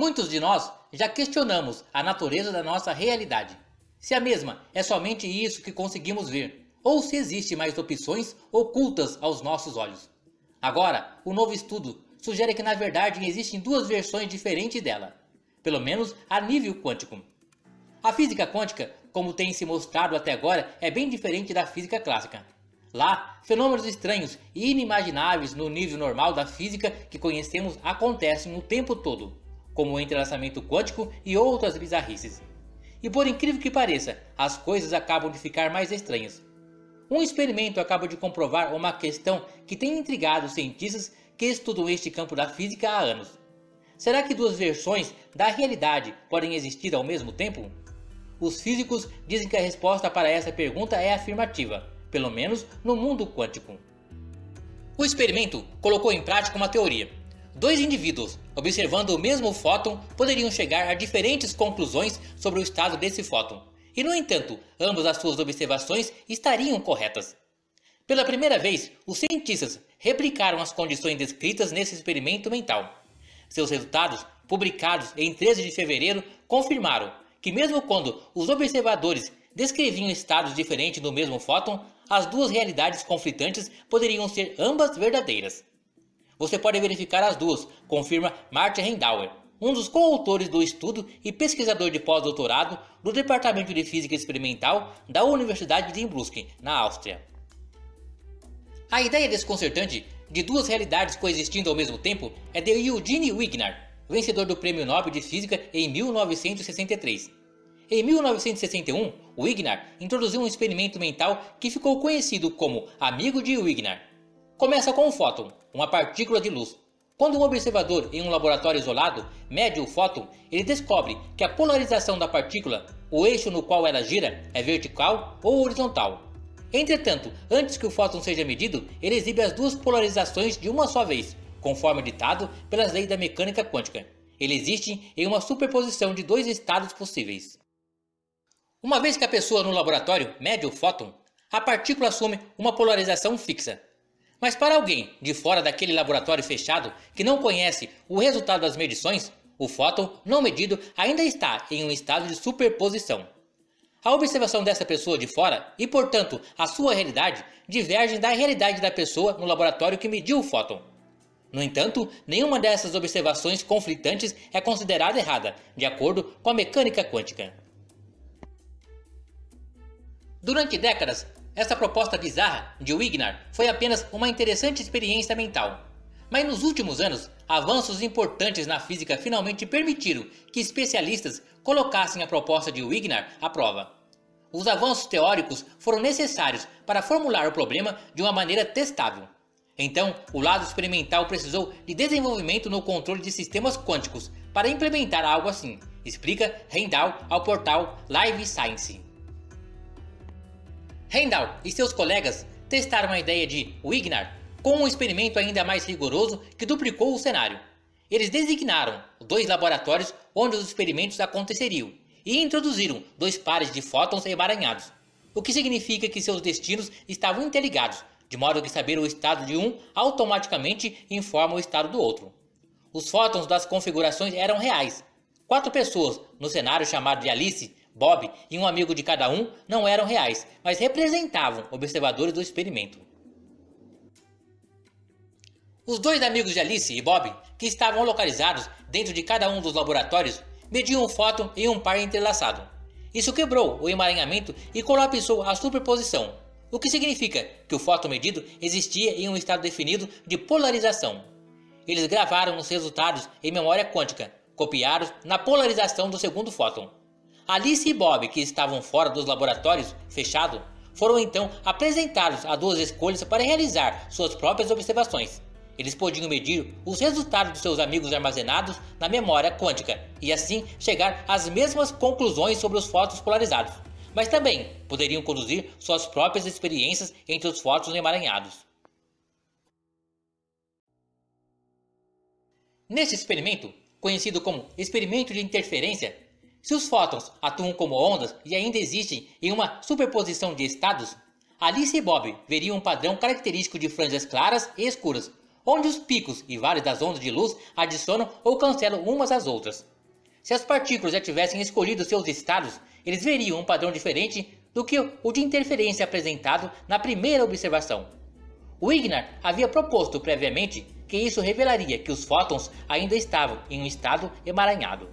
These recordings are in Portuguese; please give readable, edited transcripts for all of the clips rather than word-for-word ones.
Muitos de nós já questionamos a natureza da nossa realidade. Se a mesma é somente isso que conseguimos ver, ou se existem mais opções ocultas aos nossos olhos. Agora, o novo estudo sugere que na verdade existem duas versões diferentes dela, pelo menos a nível quântico. A física quântica, como tem se mostrado até agora, é bem diferente da física clássica. Lá, fenômenos estranhos e inimagináveis no nível normal da física que conhecemos acontecem o tempo todo, como o entrelaçamento quântico e outras bizarrices. E por incrível que pareça, as coisas acabam de ficar mais estranhas. Um experimento acaba de comprovar uma questão que tem intrigado os cientistas que estudam este campo da física há anos. Será que duas versões da realidade podem existir ao mesmo tempo? Os físicos dizem que a resposta para essa pergunta é afirmativa, pelo menos no mundo quântico. O experimento colocou em prática uma teoria. Dois indivíduos, observando o mesmo fóton, poderiam chegar a diferentes conclusões sobre o estado desse fóton. E, no entanto, ambas as suas observações estariam corretas. Pela primeira vez, os cientistas replicaram as condições descritas nesse experimento mental. Seus resultados, publicados em 13 de fevereiro, confirmaram que mesmo quando os observadores descreviam estados diferentes do mesmo fóton, as duas realidades conflitantes poderiam ser ambas verdadeiras. Você pode verificar as duas, confirma Martin Rendauer, um dos coautores do estudo e pesquisador de pós-doutorado do Departamento de Física Experimental da Universidade de Innsbruck, na Áustria. A ideia desconcertante de duas realidades coexistindo ao mesmo tempo é de Eugene Wigner, vencedor do Prêmio Nobel de Física em 1963. Em 1961, Wigner introduziu um experimento mental que ficou conhecido como Amigo de Wigner. Começa com um fóton, uma partícula de luz. Quando um observador em um laboratório isolado mede o fóton, ele descobre que a polarização da partícula, o eixo no qual ela gira, é vertical ou horizontal. Entretanto, antes que o fóton seja medido, ele exibe as duas polarizações de uma só vez, conforme ditado pelas leis da mecânica quântica. Ele existe em uma superposição de dois estados possíveis. Uma vez que a pessoa no laboratório mede o fóton, a partícula assume uma polarização fixa. Mas para alguém de fora daquele laboratório fechado que não conhece o resultado das medições, o fóton não medido ainda está em um estado de superposição. A observação dessa pessoa de fora e, portanto, a sua realidade divergem da realidade da pessoa no laboratório que mediu o fóton. No entanto, nenhuma dessas observações conflitantes é considerada errada, de acordo com a mecânica quântica. Durante décadas, essa proposta bizarra de Wigner foi apenas uma interessante experiência mental. Mas nos últimos anos, avanços importantes na física finalmente permitiram que especialistas colocassem a proposta de Wigner à prova. Os avanços teóricos foram necessários para formular o problema de uma maneira testável. Então, o lado experimental precisou de desenvolvimento no controle de sistemas quânticos para implementar algo assim, explica Rendau ao portal Live Science. Rendau e seus colegas testaram a ideia de Wigner com um experimento ainda mais rigoroso que duplicou o cenário. Eles designaram dois laboratórios onde os experimentos aconteceriam e introduziram dois pares de fótons emaranhados, o que significa que seus destinos estavam interligados, de modo que saber o estado de um automaticamente informa o estado do outro. Os fótons das configurações eram reais. Quatro pessoas, no cenário chamado de Alice, Bob e um amigo de cada um, não eram reais, mas representavam observadores do experimento. Os dois amigos de Alice e Bob, que estavam localizados dentro de cada um dos laboratórios, mediam um fóton em um par entrelaçado. Isso quebrou o emaranhamento e colapsou a superposição, o que significa que o fóton medido existia em um estado definido de polarização. Eles gravaram os resultados em memória quântica, copiados na polarização do segundo fóton. Alice e Bob, que estavam fora dos laboratórios fechados, foram então apresentados a duas escolhas para realizar suas próprias observações. Eles podiam medir os resultados dos seus amigos armazenados na memória quântica e assim chegar às mesmas conclusões sobre os fótons polarizados, mas também poderiam conduzir suas próprias experiências entre os fótons emaranhados. Neste experimento, conhecido como experimento de interferência, se os fótons atuam como ondas e ainda existem em uma superposição de estados, Alice e Bob veriam um padrão característico de franjas claras e escuras, onde os picos e vales das ondas de luz adicionam ou cancelam umas às outras. Se as partículas já tivessem escolhido seus estados, eles veriam um padrão diferente do que o de interferência apresentado na primeira observação. Wigner havia proposto previamente que isso revelaria que os fótons ainda estavam em um estado emaranhado.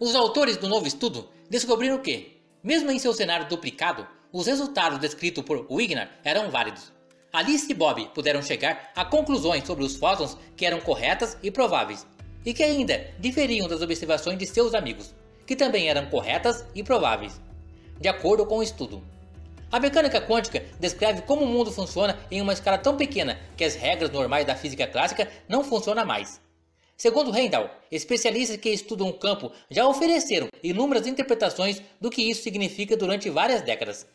Os autores do novo estudo descobriram que, mesmo em seu cenário duplicado, os resultados descritos por Wigner eram válidos. Alice e Bob puderam chegar a conclusões sobre os fótons que eram corretas e prováveis, e que ainda diferiam das observações de seus amigos, que também eram corretas e prováveis, de acordo com o estudo. A mecânica quântica descreve como o mundo funciona em uma escala tão pequena que as regras normais da física clássica não funcionam mais. Segundo Rendauer, especialistas que estudam o campo já ofereceram inúmeras interpretações do que isso significa durante várias décadas.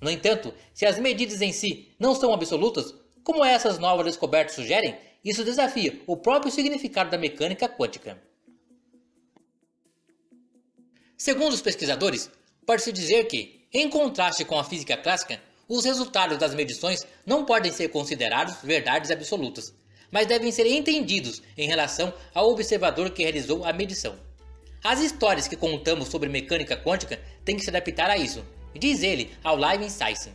No entanto, se as medidas em si não são absolutas, como essas novas descobertas sugerem, isso desafia o próprio significado da mecânica quântica. Segundo os pesquisadores, pode-se dizer que, em contraste com a física clássica, os resultados das medições não podem ser considerados verdades absolutas, mas devem ser entendidos em relação ao observador que realizou a medição. As histórias que contamos sobre mecânica quântica têm que se adaptar a isso, diz ele ao Live Insights.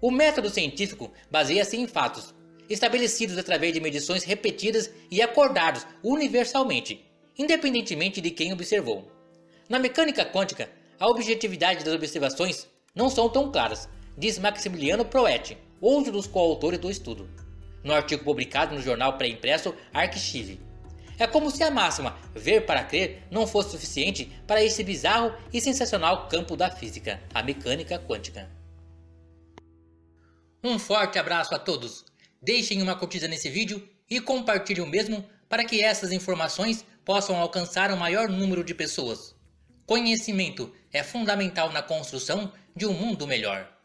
O método científico baseia-se em fatos, estabelecidos através de medições repetidas e acordados universalmente, independentemente de quem observou. Na mecânica quântica, a objetividade das observações não são tão claras, diz Maximiliano Proetti, outro dos coautores do estudo, no artigo publicado no jornal pré-impresso arXiv. É como se a máxima ver para crer não fosse suficiente para esse bizarro e sensacional campo da física, a mecânica quântica. Um forte abraço a todos, deixem uma curtida nesse vídeo e compartilhem o mesmo para que essas informações possam alcançar o maior número de pessoas. Conhecimento é fundamental na construção de um mundo melhor.